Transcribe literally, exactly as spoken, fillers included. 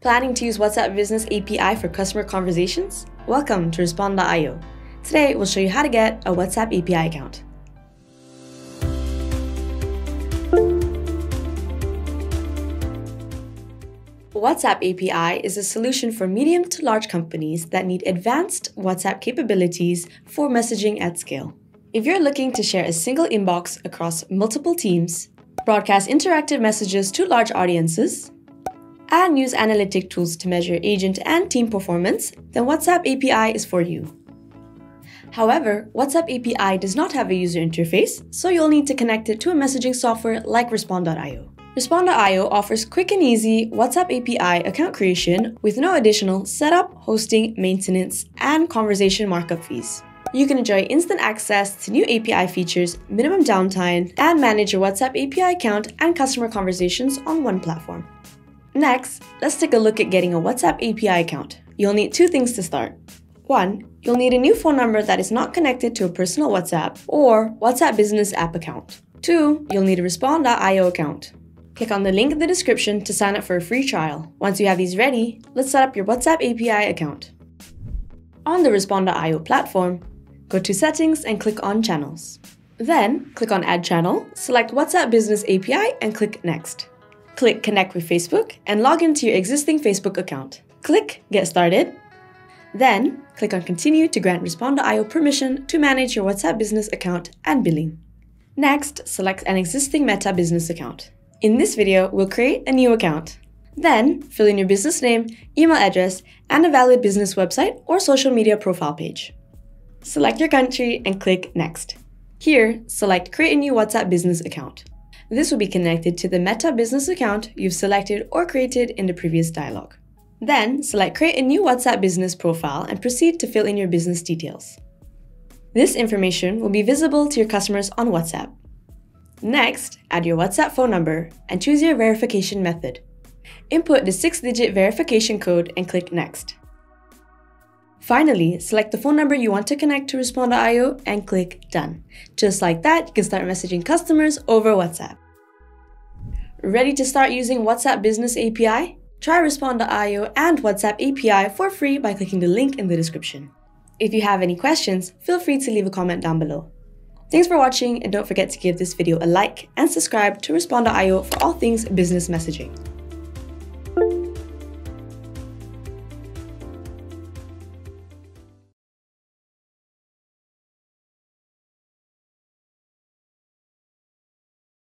Planning to use WhatsApp Business A P I for customer conversations? Welcome to Respond dot i o. Today, we'll show you how to get a WhatsApp A P I account. WhatsApp A P I is a solution for medium to large companies that need advanced WhatsApp capabilities for messaging at scale. If you're looking to share a single inbox across multiple teams, broadcast interactive messages to large audiences, and use analytic tools to measure agent and team performance, then WhatsApp A P I is for you. However, WhatsApp A P I does not have a user interface, so you'll need to connect it to a messaging software like Respond dot i o. Respond dot i o offers quick and easy WhatsApp A P I account creation with no additional setup, hosting, maintenance, and conversation markup fees. You can enjoy instant access to new A P I features, minimum downtime, and manage your WhatsApp A P I account and customer conversations on one platform. Next, let's take a look at getting a WhatsApp A P I account. You'll need two things to start. One, you'll need a new phone number that is not connected to a personal WhatsApp or WhatsApp Business app account. Two, you'll need a Respond dot i o account. Click on the link in the description to sign up for a free trial. Once you have these ready, let's set up your WhatsApp A P I account. On the Respond dot i o platform, go to Settings and click on Channels. Then, click on Add Channel, select WhatsApp Business A P I and click Next. Click Connect with Facebook and log into your existing Facebook account. Click Get Started. Then, click on Continue to grant Respond dot i o permission to manage your WhatsApp Business account and billing. Next, select an existing Meta business account. In this video, we'll create a new account. Then, fill in your business name, email address, and a valid business website or social media profile page. Select your country and click Next. Here, select Create a new WhatsApp Business account. This will be connected to the Meta business account you've selected or created in the previous dialog. Then, select Create a new WhatsApp Business profile and proceed to fill in your business details. This information will be visible to your customers on WhatsApp. Next, add your WhatsApp phone number and choose your verification method. Input the six-digit verification code and click Next. Finally, select the phone number you want to connect to Respond dot i o and click Done. Just like that, you can start messaging customers over WhatsApp. Ready to start using WhatsApp Business A P I? Try Respond dot i o and WhatsApp A P I for free by clicking the link in the description. If you have any questions, feel free to leave a comment down below. Thanks for watching and don't forget to give this video a like and subscribe to Respond dot i o for all things business messaging.